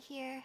here.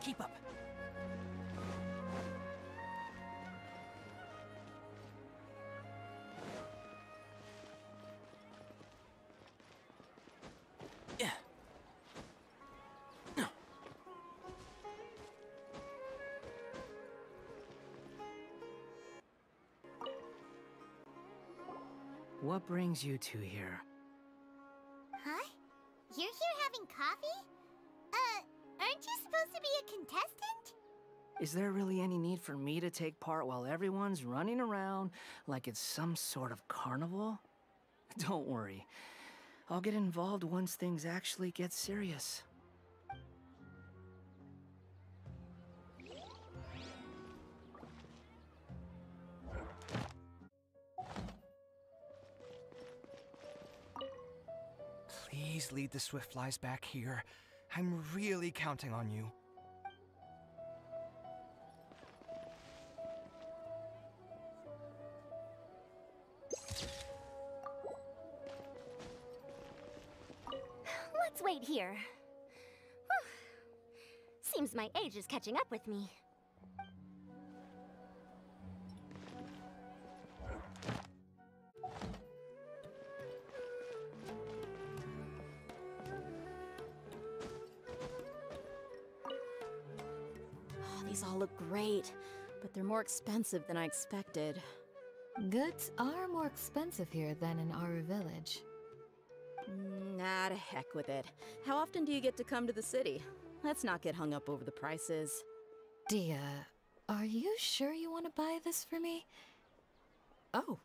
Keep up. Yeah. No. What brings you two here? Huh? You're here having coffee? Aren't you supposed to be a contestant? Is there really any need for me to take part while everyone's running around like it's some sort of carnival? Don't worry. I'll get involved once things actually get serious. Please lead the Swiftflies back here. I'm really counting on you. Let's wait here. Seems my age is catching up with me. These all look great, but they're more expensive than I expected. Goods are more expensive here than in Aru Village. Nah, to heck with it. How often do you get to come to the city? Let's not get hung up over the prices. Dia, are you sure you want to buy this for me? Oh,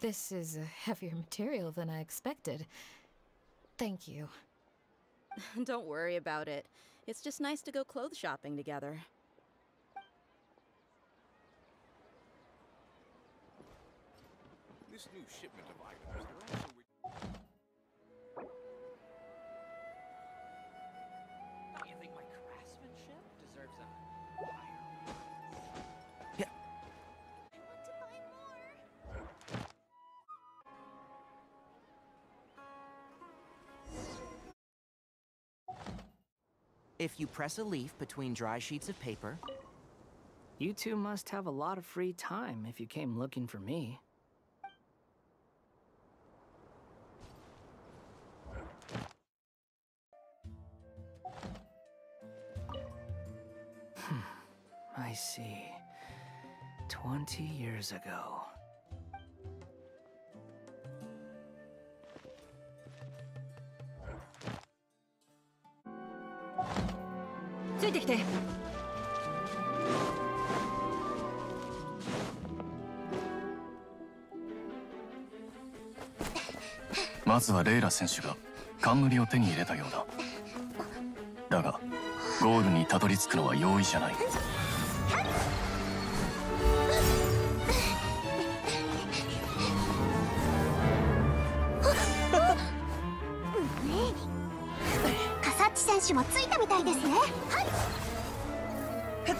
this is a heavier material than I expected. Thank you. Don't worry about it. It's just nice to go clothes shopping together. This new shipment of items, they're also Don't you think my craftsmanship deserves a higher price? Yeah. I want to buy more. If you press a leaf between dry sheets of paper... You two must have a lot of free time if you came looking for me. I see. 20 years ago. Tsuite kite. First, Leila 選手が冠を手に入れたようだ。だが、ゴールにたどり着くのは容易じゃない。もついたみたいですね。バ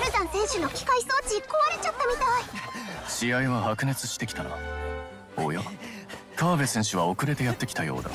ルザン選手の機械装置壊れちゃったみたい。試合は白熱してきたな。おや、川辺選手は遅れてやってきたようだ。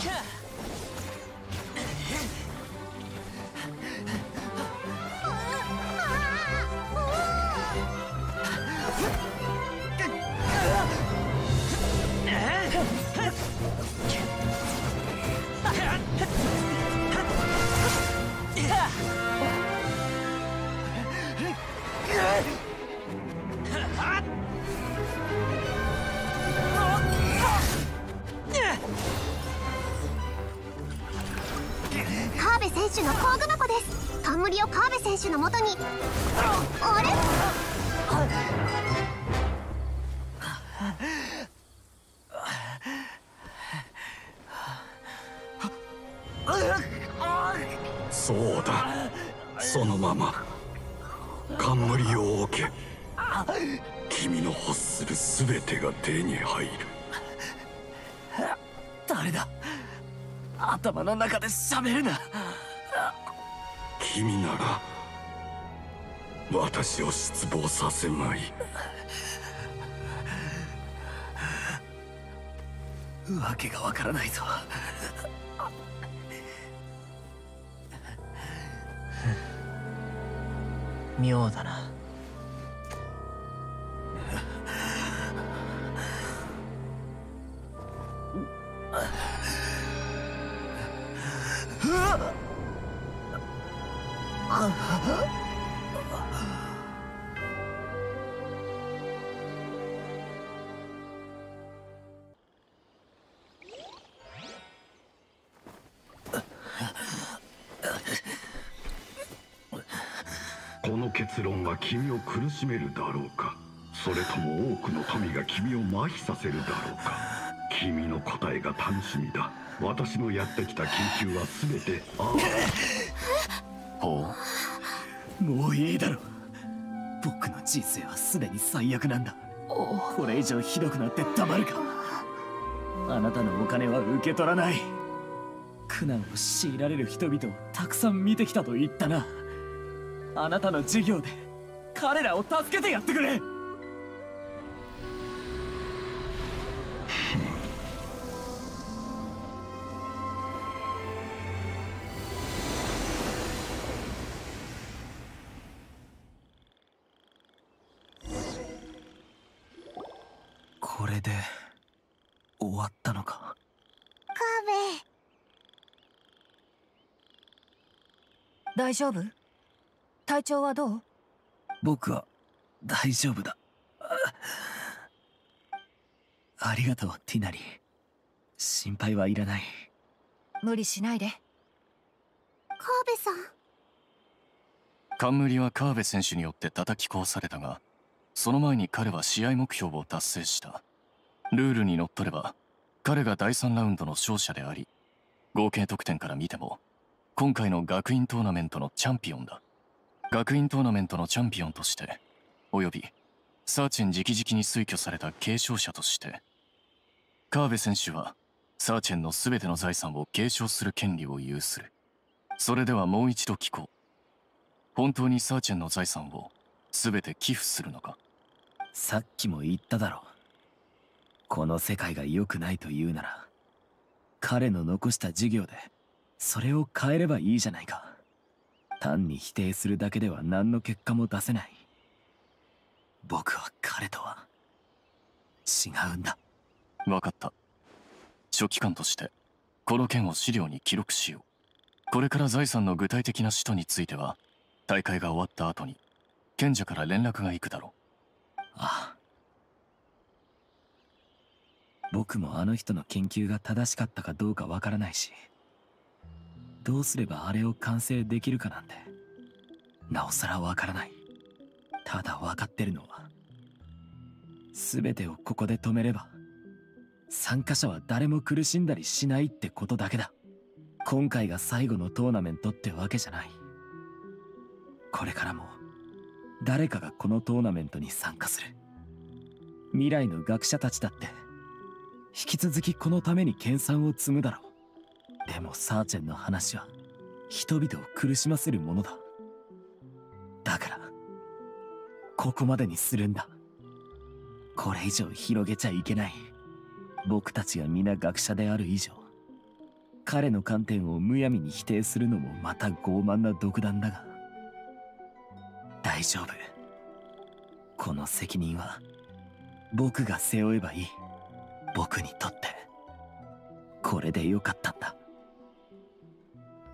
部選手の工具箱です。冠を川辺選手のもとに。あれ、そうだ、そのまま冠を置け。君の欲するすべてが手に入る。誰だ、頭の中で喋るな。君なら私を失望させまい。わけがわからないぞ。妙だな。この結論は君を苦しめるだろうか、それとも多くの民が君を麻痺させるだろうか。君の答えが楽しみだ。私のやってきた研究は全てああ。ほう、もういいだろう。僕の人生はすでに最悪なんだ。これ以上ひどくなってたまるか。あなたのお金は受け取らない。苦難を強いられる人々をたくさん見てきたと言ったな。あなたの授業で彼らを助けてやってくれ。これで終わったのか。カベ、大丈夫？体調はどう？僕は大丈夫だ。 ありがとうティナリー、心配はいらない。無理しないで。カーベさん。冠はカーベ選手によって叩き壊されたが、その前に彼は試合目標を達成した。ルールにのっとれば彼が第3ラウンドの勝者であり、合計得点から見ても今回の学院トーナメントのチャンピオンだ。学院トーナメントのチャンピオンとして、およびサーチェン直々に推挙された継承者として、カーベ選手はサーチェンの全ての財産を継承する権利を有する。それではもう一度聞こう。本当にサーチェンの財産を全て寄付するのか。さっきも言っただろう。この世界が良くないと言うなら、彼の残した授業でそれを変えればいいじゃないか。単に否定するだけでは何の結果も出せない。僕は彼とは違うんだ。分かった。書記官としてこの件を資料に記録しよう。これから財産の具体的な使途については大会が終わった後に賢者から連絡が行くだろう。ああ、僕もあの人の研究が正しかったかどうかわからないし、どうすればあれを完成できるかなんてなおさらわからない。ただ分かってるのは、全てをここで止めれば参加者は誰も苦しんだりしないってことだけだ。今回が最後のトーナメントってわけじゃない。これからも誰かがこのトーナメントに参加する。未来の学者たちだって引き続きこのために研鑽を積むだろう。でもサーチェンの話は人々を苦しませるものだ。だからここまでにするんだ。これ以上広げちゃいけない。僕たちが皆学者である以上、彼の観点をむやみに否定するのもまた傲慢な独断だが、大丈夫。この責任は僕が背負えばいい。僕にとってこれでよかったんだ。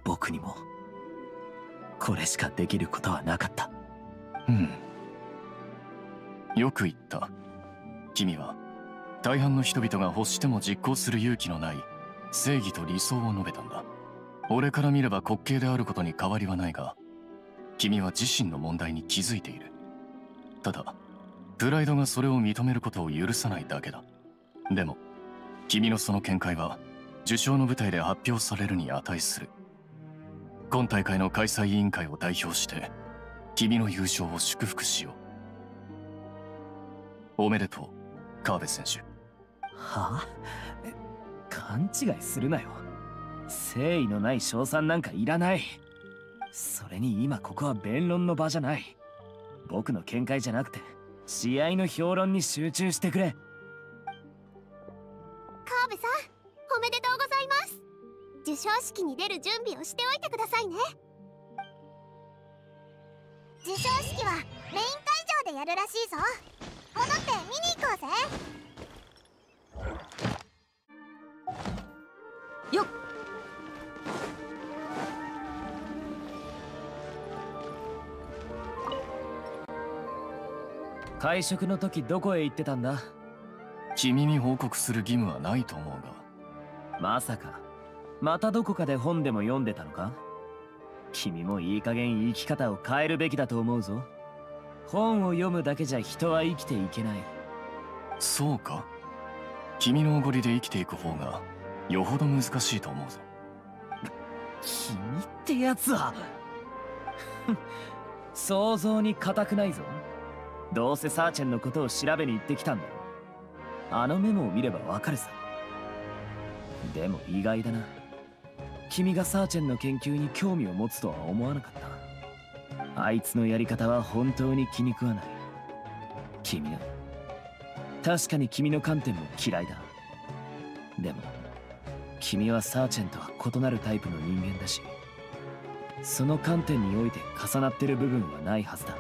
僕にもこれしかできることはなかった。うん、よく言った。君は大半の人々が欲しても実行する勇気のない正義と理想を述べたんだ。俺から見れば滑稽であることに変わりはないが、君は自身の問題に気づいている。ただプライドがそれを認めることを許さないだけだ。でも君のその見解は受賞の舞台で発表されるに値する。今大会の開催委員会を代表して君の優勝を祝福しよう。おめでとう、河辺選手。はあ、勘違いするなよ。誠意のない賞賛なんかいらない。それに今ここは弁論の場じゃない。僕の見解じゃなくて試合の評論に集中してくれ。河辺さん、おめでとうございます。受賞式に出る準備をしておいてくださいね。受賞式はメイン会場でやるらしいぞ。戻って見に行こうぜ。よっ。会食の時どこへ行ってたんだ？君に報告する義務はないと思うが。まさかまたどこかで本でも読んでたのか？君もいい加減生き方を変えるべきだと思うぞ。本を読むだけじゃ人は生きていけない。そうか。君のおごりで生きていく方がよほど難しいと思うぞ。君ってやつは想像に固くないぞ。どうせサーチェンのことを調べに行ってきたんだろ。あのメモを見ればわかるさ。でも意外だな。君がサーチェンの研究に興味を持つとは思わなかった。あいつのやり方は本当に気に食わない。君は確かに君の観点も嫌いだ。でも君はサーチェンとは異なるタイプの人間だし、その観点において重なってる部分はないはずだ。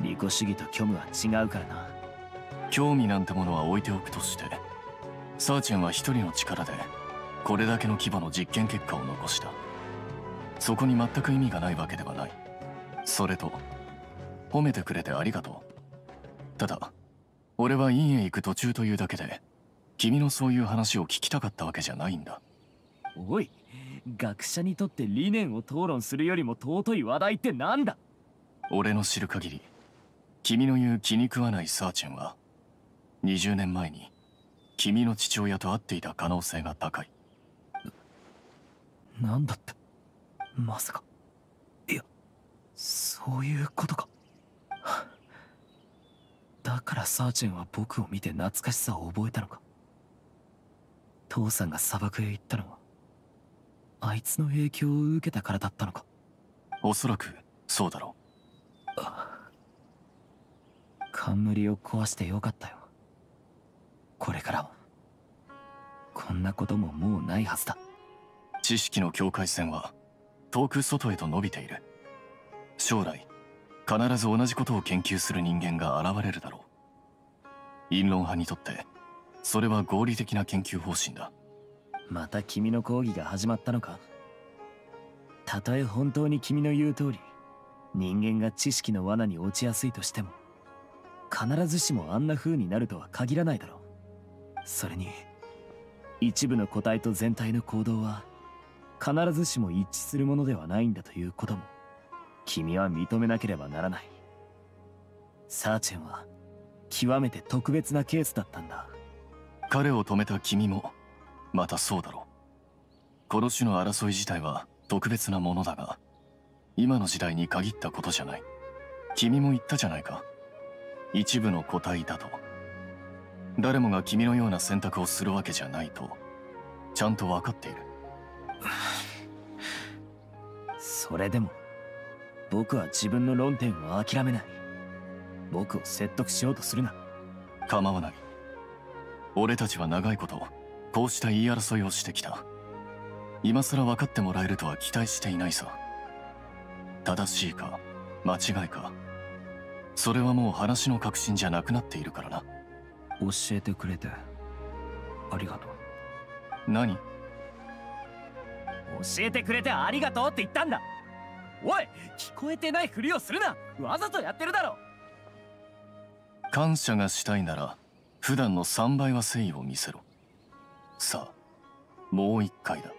利己主義と虚無は違うからな。興味なんてものは置いておくとして、サーチェンは一人の力でこれだけの規模の実験結果を残した。そこに全く意味がないわけではない。それと褒めてくれてありがとう。ただ俺は院へ行く途中というだけで、君のそういう話を聞きたかったわけじゃないんだ。おい、学者にとって理念を討論するよりも尊い話題ってなんだ？俺の知る限り、君の言う気に食わないサーチェンは20年前に君の父親と会っていた可能性が高い。なんだって、まさか。いや、そういうことか。だからサーチェンは僕を見て懐かしさを覚えたのか。父さんが砂漠へ行ったのはあいつの影響を受けたからだったのか。おそらくそうだろう。冠を壊してよかったよ。これからはこんなことももうないはずだ。知識の境界線は遠く外へと伸びている。将来必ず同じことを研究する人間が現れるだろう。陰論派にとってそれは合理的な研究方針だ。また君の講義が始まったのか。たとえ本当に君の言う通り人間が知識の罠に落ちやすいとしても、必ずしもあんな風になるとは限らないだろう。それに一部の個体と全体の行動は必ずしも一致するものではないんだということも君は認めなければならない。サーチェンは極めて特別なケースだったんだ。彼を止めた君もまたそうだろう。この種の争い自体は特別なものだが、今の時代に限ったことじゃない。君も言ったじゃないか、一部の個体だと。誰もが君のような選択をするわけじゃないとちゃんと分かっている。それでも僕は自分の論点を諦めない。僕を説得しようとするな。構わない。俺たちは長いことこうした言い争いをしてきた。今更分かってもらえるとは期待していないさ。正しいか間違いか、それはもう話の核心じゃなくなっているからな。教えてくれてありがとう。何？教えてくれてありがとうって言ったんだ。おい、聞こえてないふりをするな。わざとやってるだろ。感謝がしたいなら普段の3倍は誠意を見せろ。さあもう1回だ。